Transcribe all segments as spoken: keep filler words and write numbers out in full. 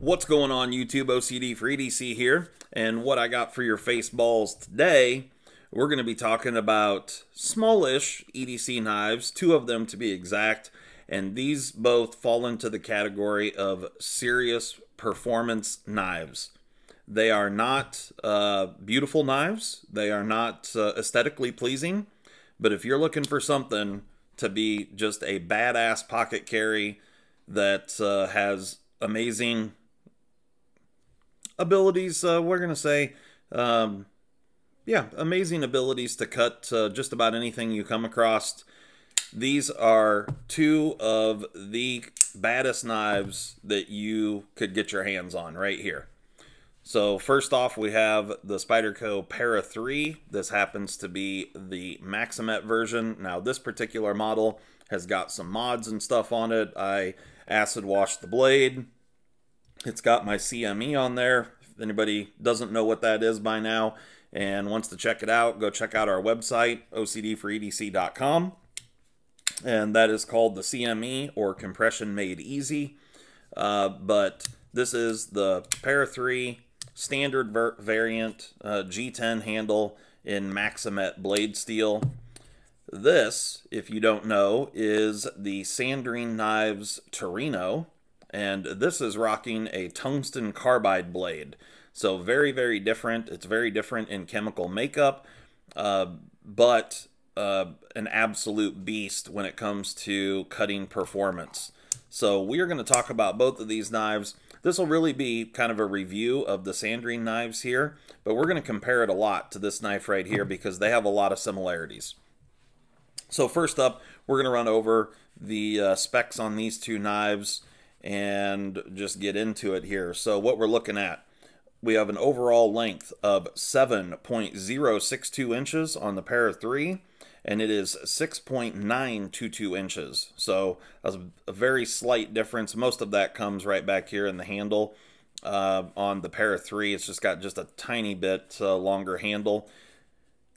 What's going on, YouTube? O C D four E D C here, and what I got for your face balls today, we're going to be talking about smallish E D C knives, two of them to be exact, and these both fall into the category of serious performance knives. They are not uh, beautiful knives, they are not uh, aesthetically pleasing, but if you're looking for something to be just a badass pocket carry that uh, has amazing abilities, uh, we're going to say, um, yeah, amazing abilities to cut uh, just about anything you come across. These are two of the baddest knives that you could get your hands on right here. So first off, we have the Spyderco Para three. This happens to be the Maxamet version. Now this particular model has got some mods and stuff on it. I acid washed the blade. It's got my C M E on there, if anybody doesn't know what that is by now and wants to check it out, go check out our website, O C D four E D C dot com. And that is called the C M E, or Compression Made Easy. Uh, but this is the Para three standard variant, uh, G ten handle in Maxamet blade steel. This, if you don't know, is the Sandrine Knives Torino, and this is rocking a tungsten carbide blade. So very, very different. It's very different in chemical makeup, uh, but uh, an absolute beast when it comes to cutting performance. So we are going to talk about both of these knives. This will really be kind of a review of the Sandrine knives here, but we're going to compare it a lot to this knife right here because they have a lot of similarities. So first up, we're going to run over the uh, specs on these two knives and just get into it here. So what we're looking at, we have an overall length of seven point zero six two inches on the Para three, and it is six point nine two two inches. So that's a very slight difference. Most of that comes right back here in the handle. Uh, on the Para three, it's just got just a tiny bit uh, longer handle.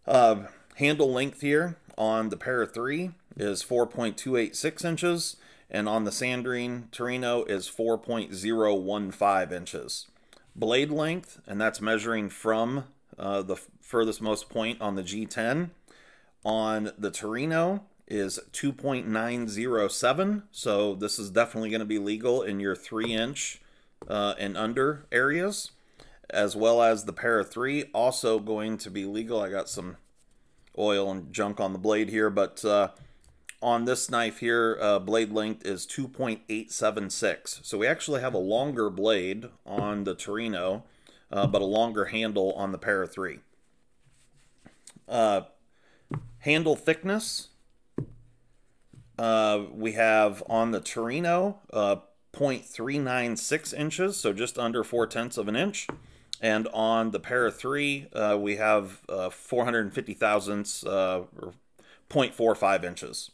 Uh, handle length here on the Para three is four point two eight six inches, and on the Sandrine Torino is four point zero one five inches. Blade length, and that's measuring from uh, the furthest most point on the G ten. On the Torino is two point nine zero seven, so this is definitely going to be legal in your three inch uh, and under areas, as well as the Para three, also going to be legal. I got some oil and junk on the blade here, but uh, on this knife here, uh, blade length is two point eight seven six. So we actually have a longer blade on the Torino, uh, but a longer handle on the Para three. Uh, handle thickness, uh, we have on the Torino uh, zero point three nine six inches, so just under four tenths of an inch. And on the Para three, uh, we have uh, four hundred fifty thousandths, uh, or zero point four five inches.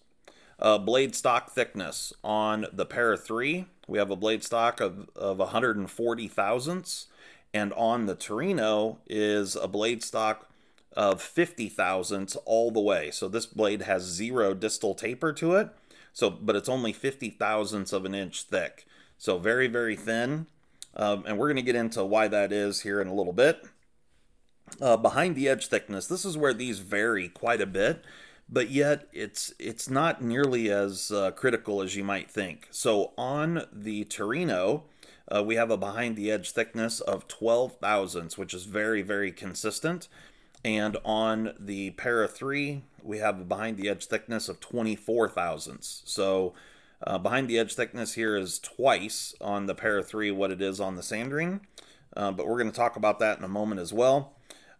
Uh, blade stock thickness. On the Para three, we have a blade stock of, of one hundred forty thousandths. And on the Torino is a blade stock of fifty thousandths all the way. So this blade has zero distal taper to it, so but it's only fifty thousandths of an inch thick. So very, very thin. Um, and we're going to get into why that is here in a little bit. Uh, behind the edge thickness, this is where these vary quite a bit, but yet it's it's not nearly as uh, critical as you might think. So on the Torino, uh, we have a behind the edge thickness of twelve thousandths, which is very, very consistent. And on the Para three, we have a behind the edge thickness of twenty-four thousandths. So Uh, behind the edge thickness here is twice on the Para three what it is on the Sandrine, uh, but we're going to talk about that in a moment as well.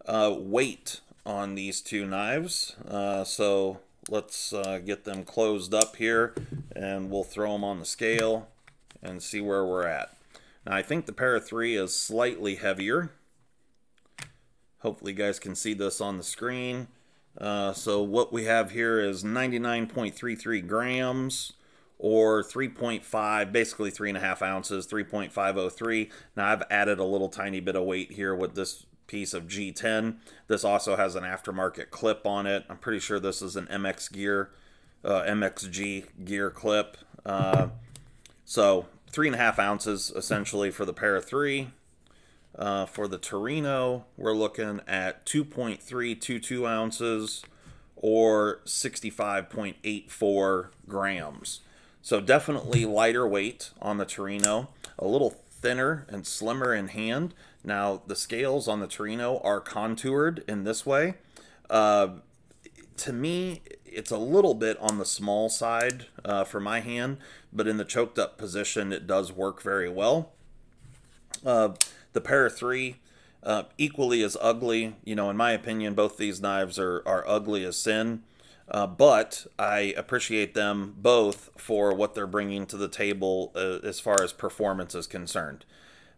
Uh, weight on these two knives, uh, so let's uh, get them closed up here and we'll throw them on the scale and see where we're at. Now I think the Para three is slightly heavier. Hopefully you guys can see this on the screen. Uh, so what we have here is ninety-nine point three three grams. Or three point five, basically three and a half ounces, three point five oh three. Now I've added a little tiny bit of weight here with this piece of G ten. This also has an aftermarket clip on it. I'm pretty sure this is an M X Gear, uh, M X G Gear clip. Uh, so three and a half ounces essentially for the Para three. Uh, for the Torino, we're looking at two point three two two ounces or sixty-five point eight four grams. So definitely lighter weight on the Torino, a little thinner and slimmer in hand. Now the scales on the Torino are contoured in this way. Uh, to me, it's a little bit on the small side uh, for my hand, but in the choked up position, it does work very well. Uh, the Para three, uh, equally as ugly. You know, in my opinion, both these knives are, are ugly as sin. Uh, but I appreciate them both for what they're bringing to the table uh, as far as performance is concerned.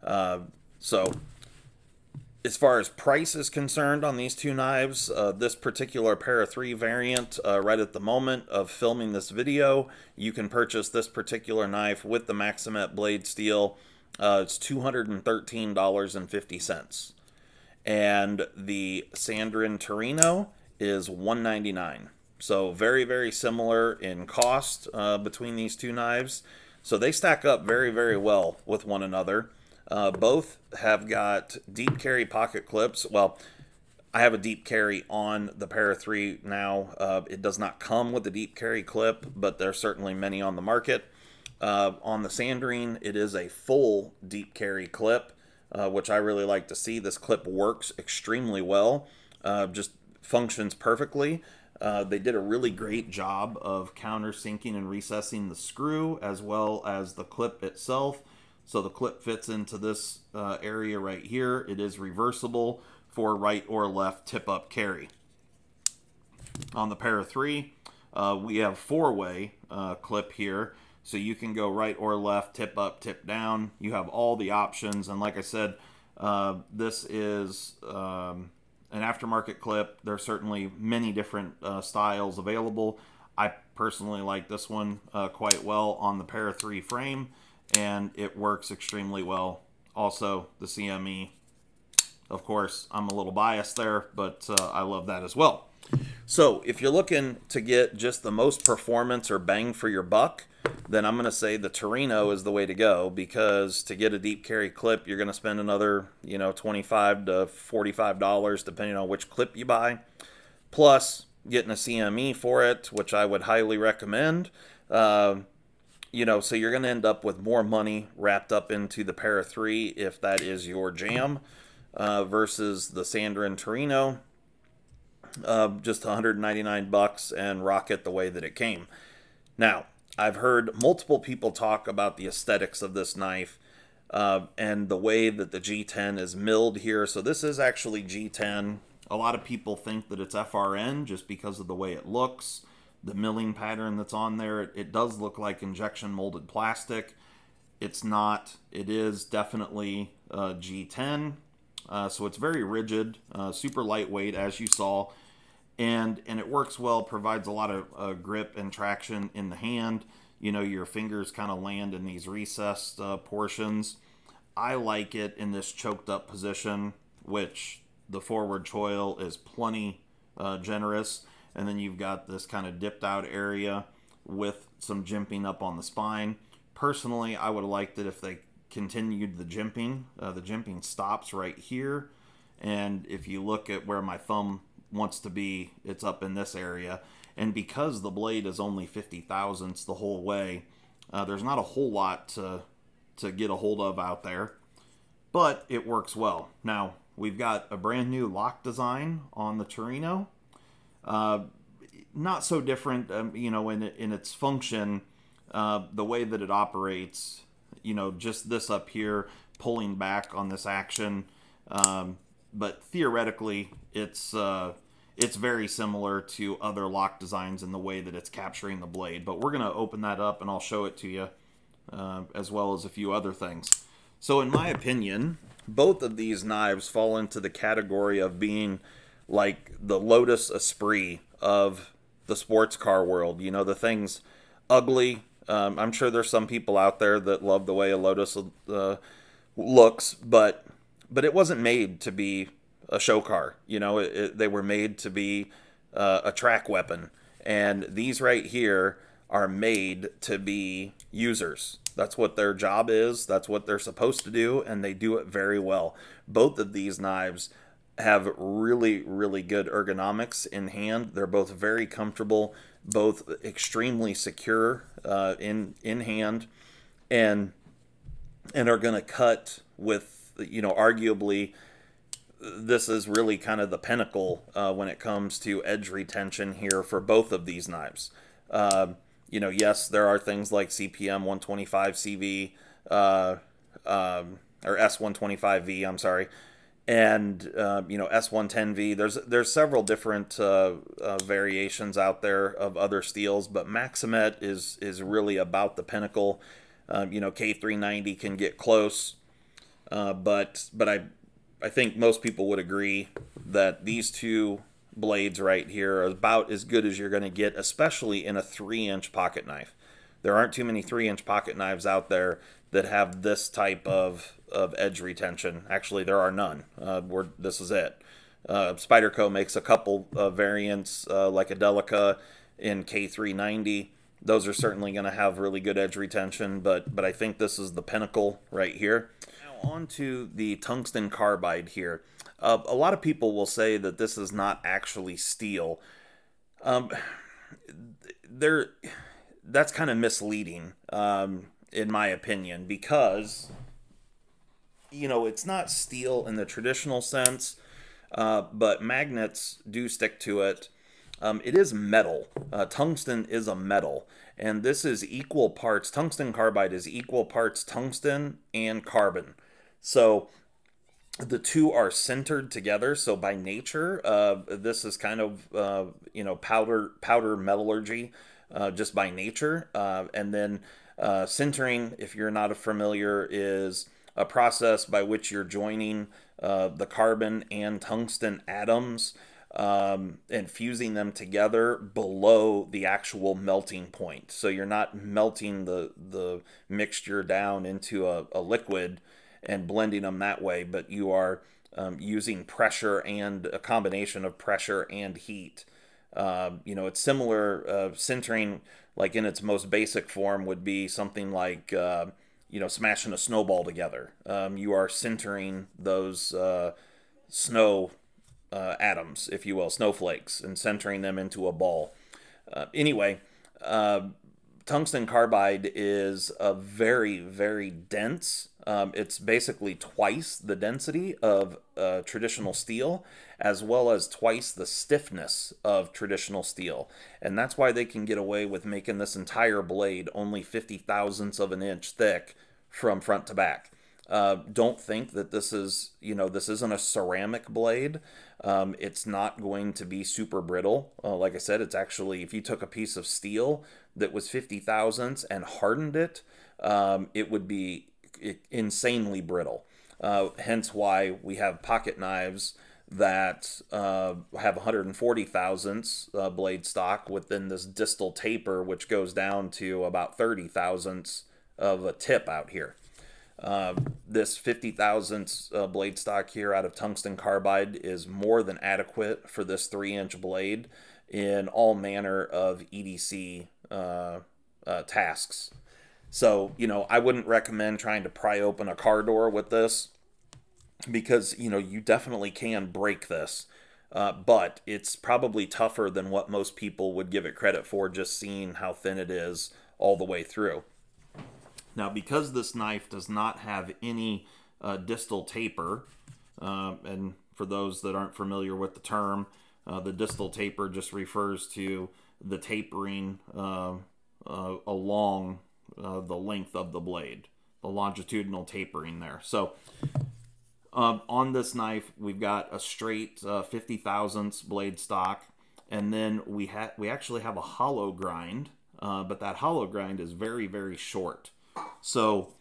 Uh, so as far as price is concerned on these two knives, uh, this particular Para three variant, uh, right at the moment of filming this video, you can purchase this particular knife with the Maxamet blade steel. Uh, it's two hundred thirteen dollars and fifty cents. And the Sandrine Torino is one ninety-nine. So very, very similar in cost uh, between these two knives. So they stack up very, very well with one another. Uh, both have got deep carry pocket clips. Well, I have a deep carry on the Para three now. Uh, it does not come with a deep carry clip, but there are certainly many on the market. Uh, on the Sandrine, it is a full deep carry clip, uh, which I really like to see. This clip works extremely well, uh, just functions perfectly. Uh, they did a really great job of countersinking and recessing the screw as well as the clip itself. So the clip fits into this uh, area right here. It is reversible for right or left tip-up carry. On the Para three, uh, we have four-way uh, clip here. So you can go right or left, tip up, tip down. You have all the options. And like I said, uh, this is... Um, an aftermarket clip. There are certainly many different uh, styles available. I personally like this one uh, quite well on the Para three frame, and it works extremely well. Also, the C M E, of course, I'm a little biased there, but uh, I love that as well. So if you're looking to get just the most performance or bang for your buck, then I'm going to say the Torino is the way to go, because to get a deep carry clip, you're going to spend another, you know, twenty-five to forty-five dollars, depending on which clip you buy, plus getting a C M E for it, which I would highly recommend. Uh, you know, so you're going to end up with more money wrapped up into the Para three if that is your jam, uh, versus the Sandrine Torino. Uh, just one hundred ninety-nine bucks and rocket the way that it came. Now, I've heard multiple people talk about the aesthetics of this knife uh, and the way that the G ten is milled here. So this is actually G ten. A lot of people think that it's F R N just because of the way it looks. The milling pattern that's on there, it, it does look like injection molded plastic. It's not. It is definitely uh, G ten. Uh, so it's very rigid, uh, super lightweight, as you saw. And, and it works well, provides a lot of uh, grip and traction in the hand. You know, your fingers kind of land in these recessed uh, portions. I like it in this choked up position, which the forward choil is plenty uh, generous. And then you've got this kind of dipped out area with some jimping up on the spine. Personally, I would have liked it if they continued the jimping. Uh, the jimping stops right here. And if you look at where my thumb wants to be, it's up in this area. And because the blade is only fifty thousandths the whole way, uh, there's not a whole lot to, to get a hold of out there, but it works well. Now, we've got a brand new lock design on the Torino. Uh, not so different, um, you know, in, in its function, uh, the way that it operates, you know, just this up here, pulling back on this action, um, but theoretically, it's uh, it's very similar to other lock designs in the way that it's capturing the blade. But we're going to open that up, and I'll show it to you, uh, as well as a few other things. So in my opinion, both of these knives fall into the category of being like the Lotus Esprit of the sports car world. You know, the thing's ugly. Um, I'm sure there's some people out there that love the way a Lotus uh, looks, but... But it wasn't made to be a show car. You know, it, it, they were made to be uh, a track weapon. And these right here are made to be users. That's what their job is. That's what they're supposed to do, and they do it very well. Both of these knives have really, really good ergonomics in hand. They're both very comfortable, both extremely secure uh, in in hand, and and are going to cut with, you know, arguably, this is really kind of the pinnacle uh, when it comes to edge retention here for both of these knives. Uh, you know, yes, there are things like C P M one twenty-five C V uh, um, or S one twenty-five V, I'm sorry, and uh, you know, S one ten V. There's there's several different uh, uh, variations out there of other steels, but Maxamet is is really about the pinnacle. Um, you know, K three ninety can get close, uh, but but I. I think most people would agree that these two blades right here are about as good as you're going to get, especially in a three inch pocket knife. There aren't too many three inch pocket knives out there that have this type of, of edge retention. Actually, there are none. Uh, we're, this is it. Uh, Spyderco makes a couple of variants, uh, like a Delica in K three ninety. Those are certainly going to have really good edge retention, but, but I think this is the pinnacle right here. Onto the tungsten carbide here. Uh, a lot of people will say that this is not actually steel. Um, there, that's kind of misleading, um, in my opinion, because, you know, it's not steel in the traditional sense, uh, but magnets do stick to it. Um, it is metal. Uh, tungsten is a metal, and this is equal parts. Tungsten carbide is equal parts tungsten and carbon. So the two are centered together. So by nature, uh, this is kind of, uh, you know, powder powder metallurgy, uh, just by nature. Uh, and then uh, sintering, if you're not familiar, is a process by which you're joining uh, the carbon and tungsten atoms um, and fusing them together below the actual melting point. So you're not melting the, the mixture down into a, a liquid and blending them that way, but you are um, using pressure and a combination of pressure and heat. Uh, you know, it's similar, uh, sintering, like in its most basic form, would be something like, uh, you know, smashing a snowball together. Um, you are sintering those uh, snow Uh, atoms, if you will, snowflakes, and centering them into a ball. Uh, anyway, uh, tungsten carbide is a very, very dense. Um, it's basically twice the density of uh, traditional steel, as well as twice the stiffness of traditional steel. And that's why they can get away with making this entire blade only fifty thousandths of an inch thick from front to back. Uh, don't think that this is, you know, this isn't a ceramic blade. Um, it's not going to be super brittle. Uh, like I said, it's actually, if you took a piece of steel that was fifty thousandths and hardened it, um, it would be insanely brittle. Uh, hence why we have pocket knives that uh, have one hundred forty thousandths uh, blade stock within this distal taper, which goes down to about thirty thousandths of a tip out here. Uh, this fifty thousandths uh, blade stock here out of tungsten carbide is more than adequate for this three inch blade in all manner of E D C uh, uh, tasks. So, you know, I wouldn't recommend trying to pry open a car door with this, because, you know, you definitely can break this, uh, but it's probably tougher than what most people would give it credit for, just seeing how thin it is all the way through. Now, because this knife does not have any uh, distal taper, uh, and for those that aren't familiar with the term, uh, the distal taper just refers to the tapering uh, uh, along uh, the length of the blade, the longitudinal tapering there. So um, on this knife, we've got a straight uh, fifty thousandths blade stock, and then we, ha we actually have a hollow grind, uh, but that hollow grind is very, very short. So,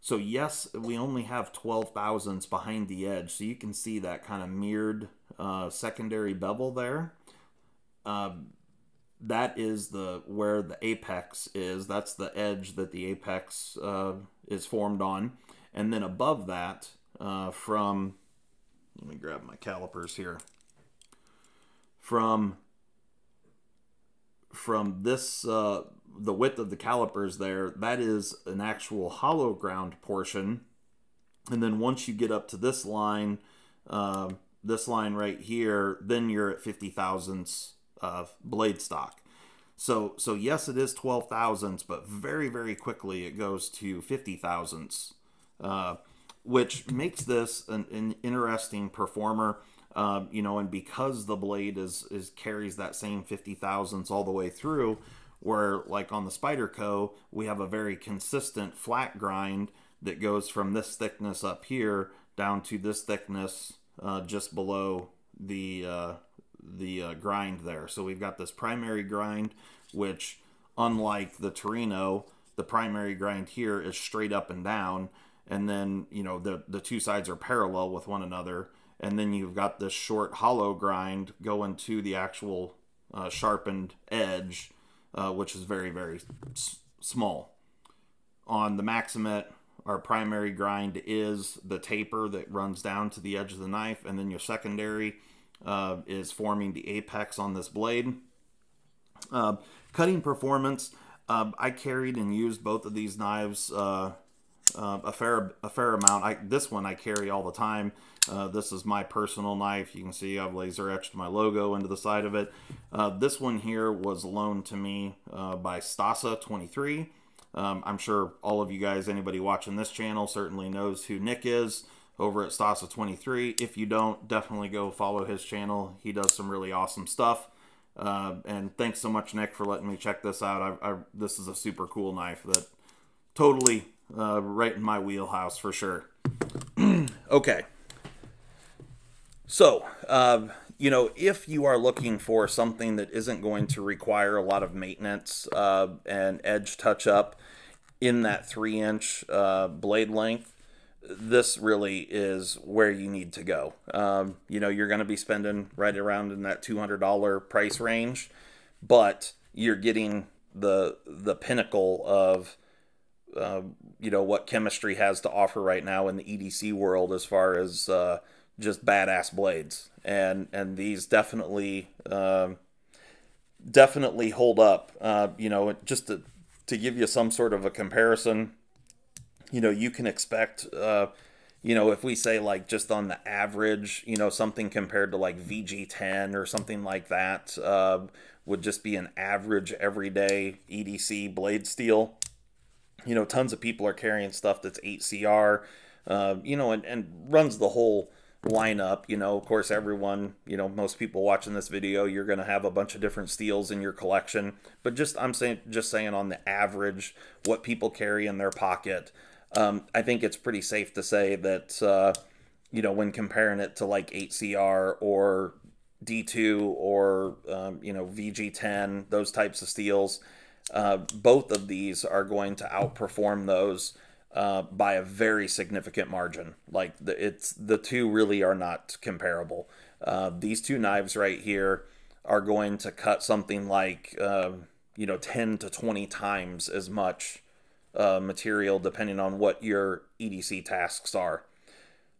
so yes, we only have twelve thousandths behind the edge. So you can see that kind of mirrored uh, secondary bevel there. Um, that is the where the apex is. That's the edge that the apex uh, is formed on. And then above that, uh, from, let me grab my calipers here. From from this, uh, the width of the calipers there, that is an actual hollow ground portion. And then once you get up to this line, uh, this line right here, then you're at fifty thousandths of blade stock. So, so yes, it is twelve thousandths, but very, very quickly it goes to fifty thousandths, uh, which makes this an, an interesting performer. Um, you know, and because the blade is, is carries that same fifty thousandths all the way through, where like on the Spyderco, we have a very consistent flat grind that goes from this thickness up here down to this thickness uh, just below the, uh, the uh, grind there. So we've got this primary grind, which unlike the Torino, the primary grind here is straight up and down. And then, you know, the, the two sides are parallel with one another. And then you've got this short hollow grind going to the actual uh, sharpened edge, uh, which is very, very s small. On the Maxamet, our primary grind is the taper that runs down to the edge of the knife. And then your secondary uh, is forming the apex on this blade. Uh, cutting performance, uh, I carried and used both of these knives uh, Uh, a fair a fair amount. I, this one I carry all the time. Uh, this is my personal knife. You can see I've laser etched my logo into the side of it. Uh, this one here was loaned to me uh, by Stasa twenty-three. Um, I'm sure all of you guys, anybody watching this channel, certainly knows who Nick is over at Stasa twenty-three. If you don't, definitely go follow his channel. He does some really awesome stuff. Uh, and thanks so much, Nick, for letting me check this out. I, I, this is a super cool knife that totally... Uh, right in my wheelhouse for sure. Okay. So, uh, you know, if you are looking for something that isn't going to require a lot of maintenance uh, and edge touch-up in that three inch uh, blade length, this really is where you need to go. Um, you know, you're going to be spending right around in that two hundred dollar price range, but you're getting the, the pinnacle of Uh, you know, what chemistry has to offer right now in the E D C world as far as uh, just badass blades. And and these definitely, uh, definitely hold up. Uh, you know, just to, to give you some sort of a comparison, you know, you can expect, uh, you know, if we say like just on the average, you know, something compared to like V G ten or something like that uh, would just be an average everyday E D C blade steel. You know, tons of people are carrying stuff that's eight C R, uh, you know, and, and runs the whole lineup. You know, of course, everyone, you know, most people watching this video, you're going to have a bunch of different steels in your collection. But just, I'm saying, just saying on the average, what people carry in their pocket, um, I think it's pretty safe to say that, uh, you know, when comparing it to like eight C R or D two or, um, you know, V G ten, those types of steels, Uh, both of these are going to outperform those uh, by a very significant margin. Like the, it's the two really are not comparable. Uh, these two knives right here are going to cut something like uh, you know ten to twenty times as much uh, material, depending on what your E D C tasks are.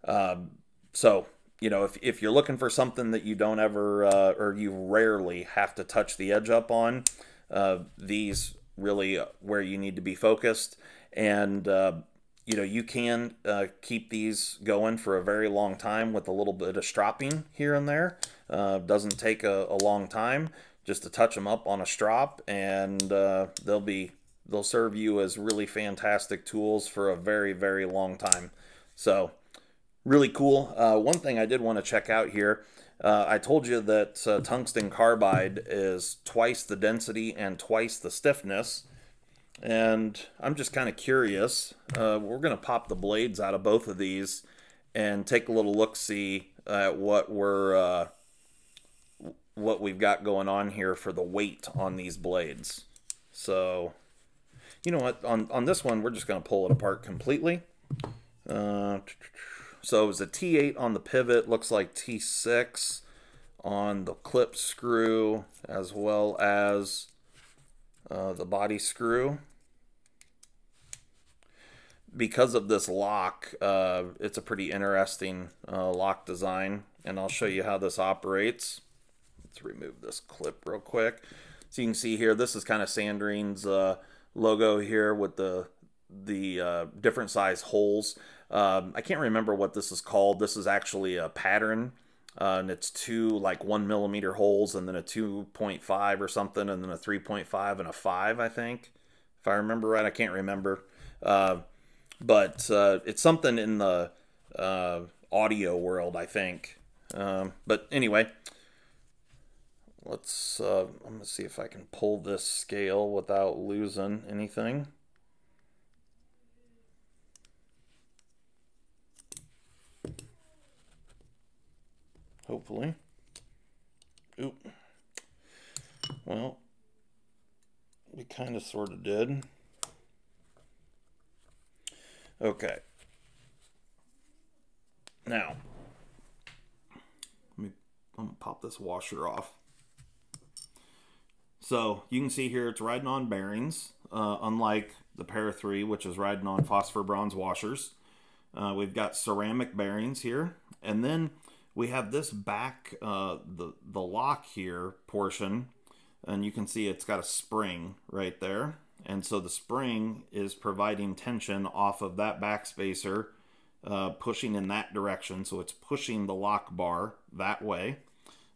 Um, so you know if if you're looking for something that you don't ever uh, or you rarely have to touch the edge up on. Uh, these really where you need to be focused, and uh, you know you can uh, keep these going for a very long time with a little bit of stropping here and there. Uh, doesn't take a, a long time just to touch them up on a strop, and uh, they'll be they'll serve you as really fantastic tools for a very very long time. So really cool. Uh, one thing I did want to check out here. Uh, I told you that uh, tungsten carbide is twice the density and twice the stiffness. And I'm just kind of curious. Uh, we're going to pop the blades out of both of these and take a little look-see at what, we're, uh, what we've got going on here for the weight on these blades. So, you know what? On, on this one, we're just going to pull it apart completely. Uh, So it was a T eight on the pivot, looks like T six on the clip screw, as well as uh, the body screw. Because of this lock, uh, it's a pretty interesting uh, lock design, and I'll show you how this operates. Let's remove this clip real quick. So you can see here, this is kind of Sandrine's uh, logo here with the the uh, different size holes. Um, I can't remember what this is called. This is actually a pattern, uh, and it's two like one millimeter holes, and then a two point five or something, and then a three point five and a five, I think. If I remember right, I can't remember. Uh, but uh, it's something in the uh, audio world, I think. Um, but anyway, let's, uh, I'm gonna see if I can pull this scale without losing anything. Hopefully. Oop. Well, we kind of sort of did. Okay. Now, let me, I'm gonna pop this washer off. So you can see here it's riding on bearings, uh, unlike the Para three, which is riding on phosphor bronze washers. Uh, we've got ceramic bearings here, and then we have this back, uh, the, the lock here portion, and you can see it's got a spring right there. And so the spring is providing tension off of that back spacer, uh, pushing in that direction. So it's pushing the lock bar that way.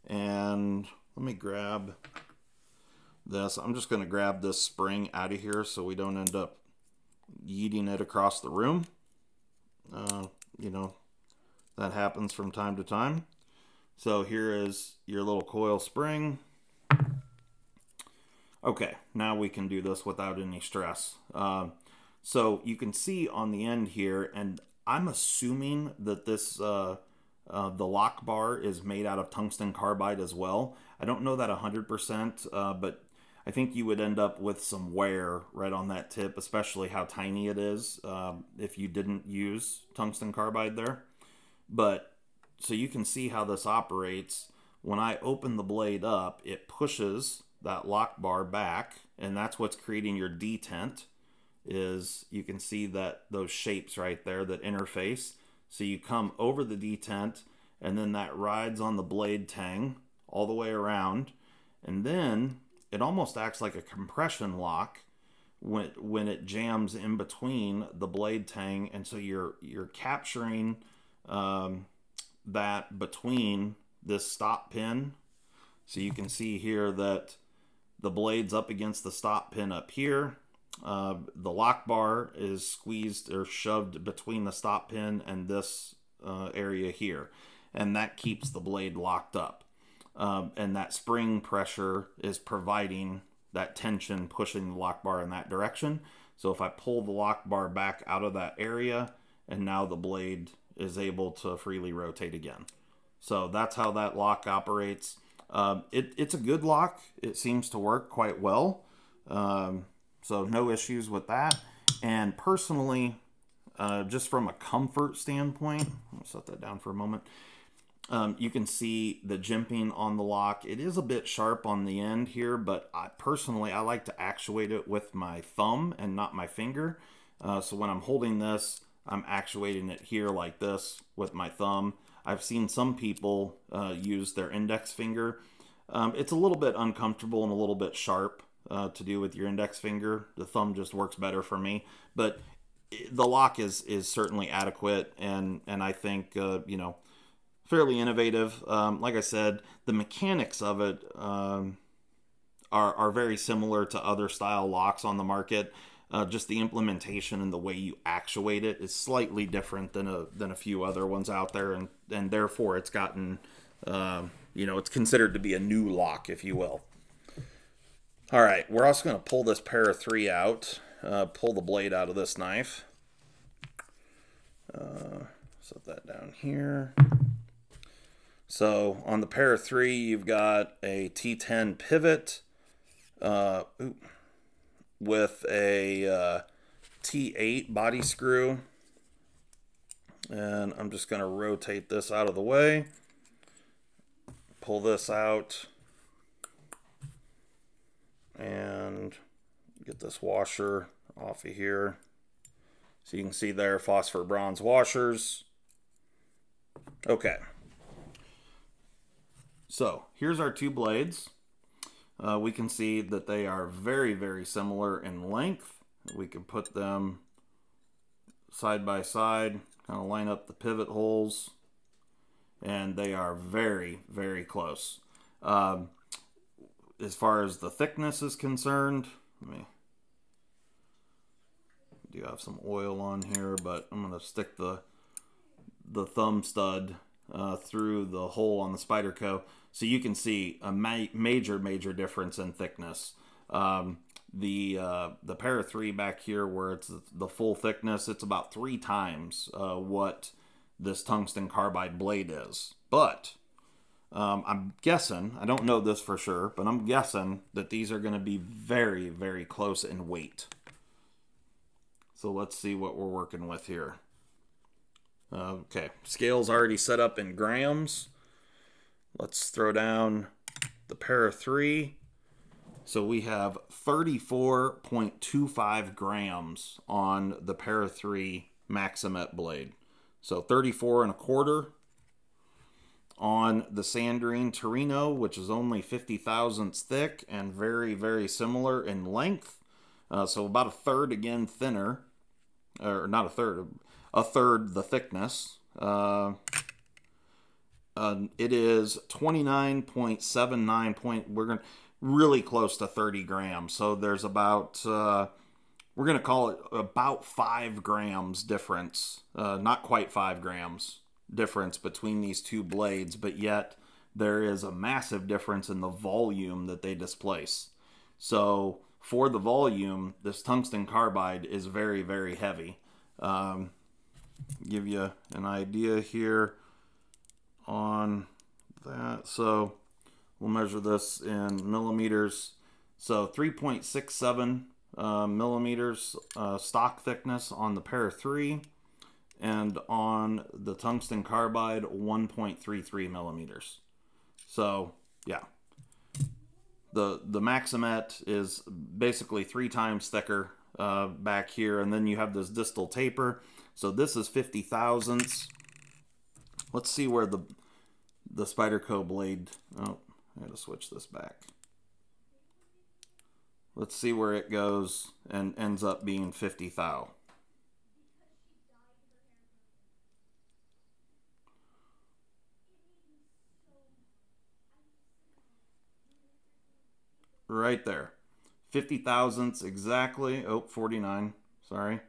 And let me grab this. I'm just going to grab this spring out of here so we don't end up yeeting it across the room. Uh, you know, that happens from time to time. So here is your little coil spring. Okay, now we can do this without any stress. Uh, so you can see on the end here, and I'm assuming that this uh, uh, the lock bar is made out of tungsten carbide as well. I don't know that one hundred percent, uh, but I think you would end up with some wear right on that tip, especially how tiny it is, uh, if you didn't use tungsten carbide there. But so you can see how this operates. When I open the blade up, it pushes that lock bar back, and that's what's creating your detent. Is you can see that those shapes right there that interface. So you come over the detent, and then that rides on the blade tang all the way around, and then it almost acts like a compression lock when when it jams in between the blade tang, and so you're you're capturing um, that between this stop pin. So you can see here that the blade's up against the stop pin up here. Uh, the lock bar is squeezed or shoved between the stop pin and this uh, area here, and that keeps the blade locked up. Um, and that spring pressure is providing that tension, pushing the lock bar in that direction. So if I pull the lock bar back out of that area, and now the blade is able to freely rotate again. So that's how that lock operates. Um, it, it's a good lock. It seems to work quite well. Um, so no issues with that. And personally, uh, just from a comfort standpoint, I'll set that down for a moment. Um, you can see the jimping on the lock. It is a bit sharp on the end here, but I personally, I like to actuate it with my thumb and not my finger. Uh, so when I'm holding this, I'm actuating it here like this with my thumb. I've seen some people uh, use their index finger. Um, it's a little bit uncomfortable and a little bit sharp uh, to do with your index finger. The thumb just works better for me, but the lock is is certainly adequate, and and I think uh, you know, fairly innovative. Um, like I said, the mechanics of it um, are are very similar to other style locks on the market. Uh, just the implementation and the way you actuate it is slightly different than a than a few other ones out there, and and therefore it's gotten, um, you know, it's considered to be a new lock, if you will. All right, we're also going to pull this Para three out, uh, pull the blade out of this knife. Uh, set that down here. So on the Para three, you've got a T ten pivot. Uh, ooh. With a uh, T eight body screw, and I'm just going to rotate this out of the way, pull this out, and get this washer off of here. So you can see there, phosphor bronze washers. Okay, so here's our two blades. uh, we can see that they are very, very similar in length. We can put them side by side, kind of line up the pivot holes, and they are very, very close. Um, as far as the thickness is concerned, let me do have some oil on here, but I'm going to stick the the thumb stud uh, through the hole on the Spyderco, so you can see a ma major, major difference in thickness. Um, the uh, the Para three back here, where it's the full thickness, it's about three times uh, what this tungsten carbide blade is. But um, I'm guessing, I don't know this for sure, but I'm guessing that these are going to be very, very close in weight. So let's see what we're working with here. Uh, okay, scale's already set up in grams. Let's throw down the Para three. So we have thirty-four point two five grams on the Para three Maxamet blade. So thirty-four and a quarter on the Sandrine Torino, which is only fifty thousandths thick and very, very similar in length. Uh, so about a third again thinner, or not a third, a third the thickness. Uh, uh, it is twenty-nine point seven nine point, we're going to, really close to thirty grams. So there's about, uh, we're going to call it about five grams difference, uh, not quite five grams difference between these two blades, but yet there is a massive difference in the volume that they displace. So for the volume, this tungsten carbide is very, very heavy. Um, give you an idea here on that. So we'll measure this in millimeters. So three point six seven uh, millimeters uh, stock thickness on the Para three, and on the tungsten carbide, one point three three millimeters. So yeah. The, the Maxamet is basically three times thicker uh, back here. And then you have this distal taper. So this is fifty thousandths. Let's see where the, the Spyderco blade... Oh, I gotta switch this back. Let's see where it goes and ends up being fifty thou. Right there, fifty thousandths exactly. Oh, forty-nine, sorry,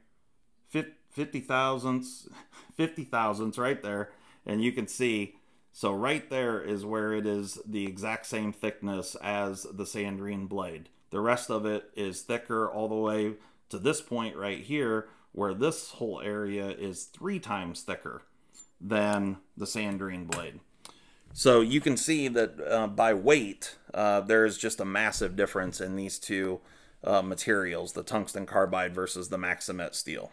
fifty thousandths, fifty thousandths right there. And you can see, so right there is where it is the exact same thickness as the Sandrine blade. The rest of it is thicker all the way to this point right here, where this whole area is three times thicker than the Sandrine blade. So you can see that uh, by weight, uh, there is just a massive difference in these two uh, materials, the tungsten carbide versus the Maxamet steel.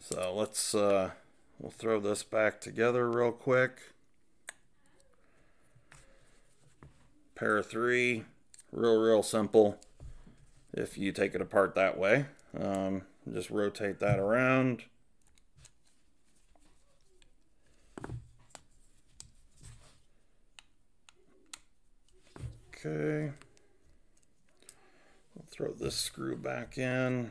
So let's, uh, we'll throw this back together real quick. Para three, real, real simple if you take it apart that way. Um, just rotate that around. Okay, we'll throw this screw back in.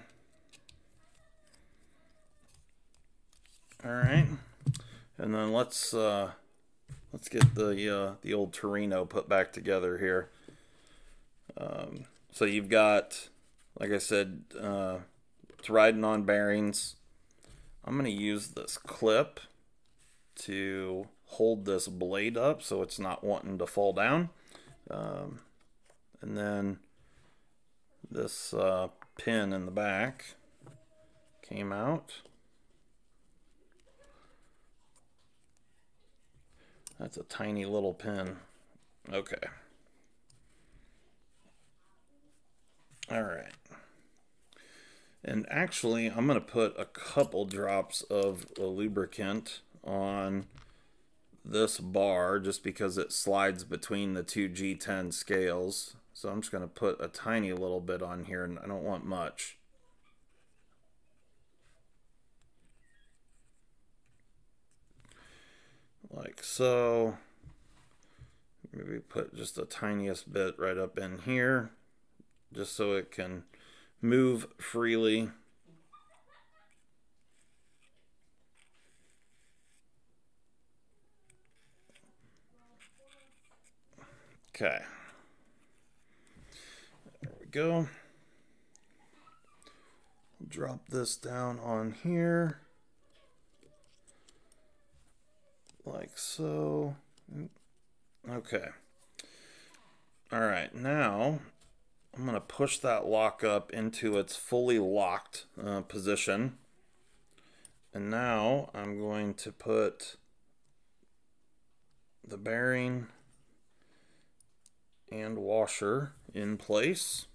All right, and then let's uh, let's get the uh, the old Torino put back together here. Um, so you've got, like I said, uh, riding on bearings. I'm gonna use this clip to hold this blade up so it's not wanting to fall down. Um, and then this uh, pin in the back came out. That's a tiny little pin. Okay. All right. And actually, I'm going to put a couple drops of a lubricant on this bar just because it slides between the two G ten scales. So I'm just going to put a tiny little bit on here, and I don't want much. Like so. maybe put just the tiniest bit right up in here, just so it can move freely. Okay, there we go. Drop this down on here, like so. Okay. All right, now I'm gonna push that lock up into its fully locked uh, position. And now I'm going to put the bearing and washer in place.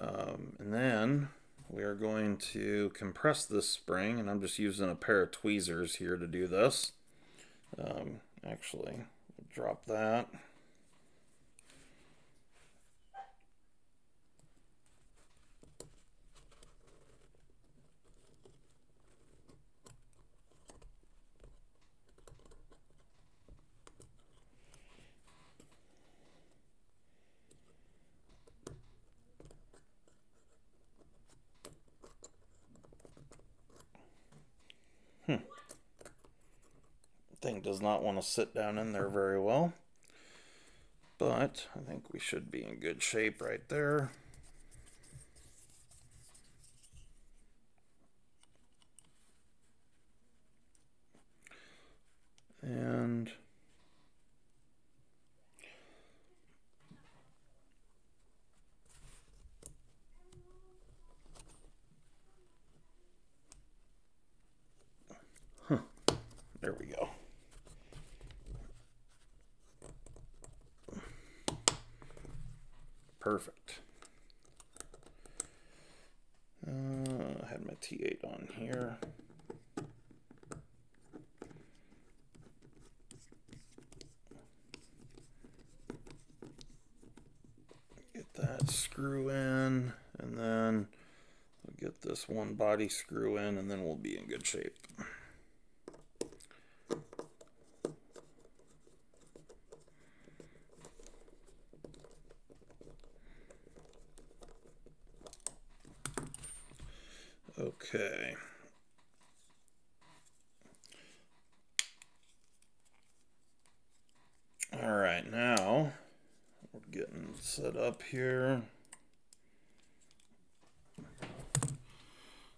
Um, and then we are going to compress this spring, and I'm just using a pair of tweezers here to do this. Um, actually, drop that. Thing does not want to sit down in there very well, but I think we should be in good shape right there. And huh, there we go. Perfect. Uh, I had my T eight on here. Get that screw in, and then we'll get this one body screw in, and then we'll be in good shape. Okay. All right, now we're getting set up here.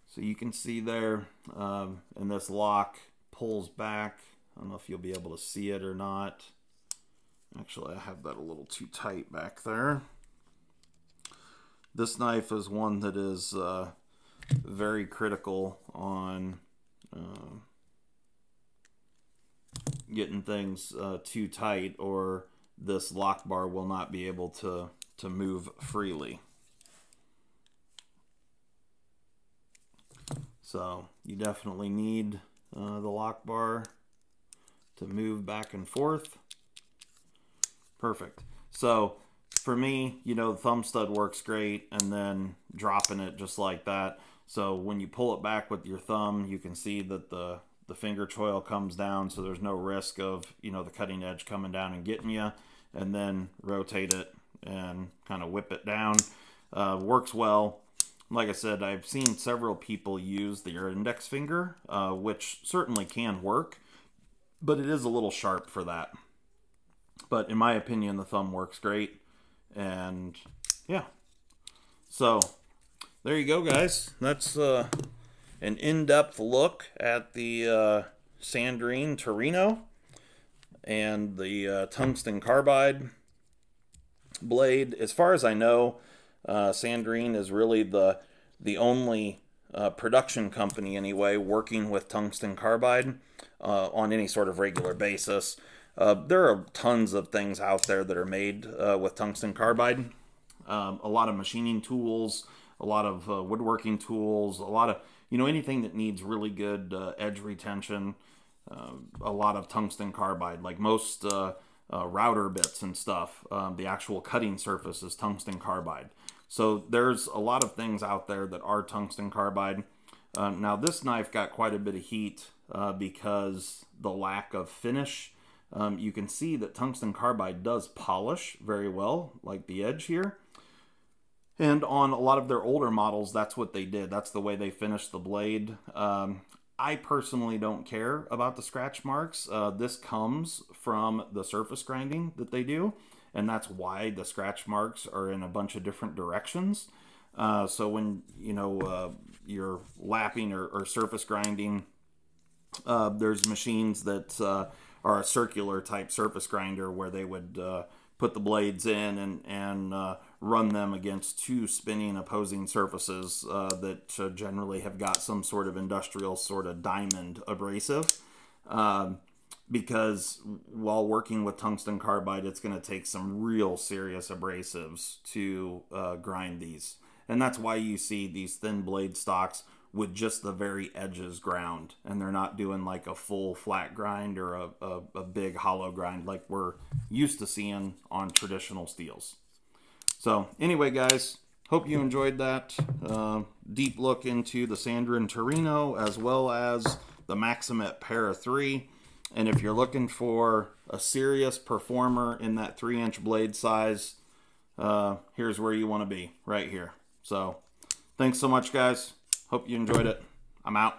So you can see there, um, and this lock pulls back. I don't know if you'll be able to see it or not. Actually, I have that a little too tight back there. This knife is one that is uh, very critical on uh, getting things uh, too tight, or this lock bar will not be able to to move freely. So you definitely need uh, the lock bar to move back and forth. Perfect. So for me, you know, the thumb stud works great, and then dropping it just like that. So when you pull it back with your thumb, you can see that the, the finger choil comes down, so there's no risk of, you know, the cutting edge coming down and getting you. And then rotate it and kind of whip it down. Uh, works well. Like I said, I've seen several people use their index finger, uh, which certainly can work, but it is a little sharp for that. But in my opinion, the thumb works great. And yeah, so there you go, guys. That's uh, an in-depth look at the uh, Sandrine Torino and the uh, Tungsten Carbide blade. As far as I know, uh, Sandrine is really the, the only uh, production company, anyway, working with Tungsten Carbide uh, on any sort of regular basis. Uh, there are tons of things out there that are made uh, with Tungsten Carbide. Um, a lot of machining tools, a lot of uh, woodworking tools, a lot of, you know, anything that needs really good uh, edge retention, uh, a lot of Tungsten Carbide. Like most uh, uh, router bits and stuff, um, the actual cutting surface is Tungsten Carbide. So there's a lot of things out there that are Tungsten Carbide. Uh, now this knife got quite a bit of heat uh, because the lack of finish. Um, you can see that tungsten carbide does polish very well, like the edge here. And on a lot of their older models, that's what they did. That's the way they finished the blade. Um, I personally don't care about the scratch marks. Uh, this comes from the surface grinding that they do, and that's why the scratch marks are in a bunch of different directions. Uh, so when you know uh, you're lapping or, or surface grinding, uh, there's machines that uh, are a circular type surface grinder where they would uh, put the blades in and, and uh, run them against two spinning opposing surfaces uh, that uh, generally have got some sort of industrial sort of diamond abrasive. Um, because while working with tungsten carbide, it's going to take some real serious abrasives to uh, grind these. And that's why you see these thin blade stocks with just the very edges ground, and they're not doing like a full flat grind or a, a, a big hollow grind like we're used to seeing on traditional steels. So anyway, guys, hope you enjoyed that uh, deep look into the Sandrine Torino as well as the Maxamet Para three. And if you're looking for a serious performer in that three inch blade size, uh, here's where you want to be, right here. So thanks so much, guys. Hope you enjoyed it. I'm out.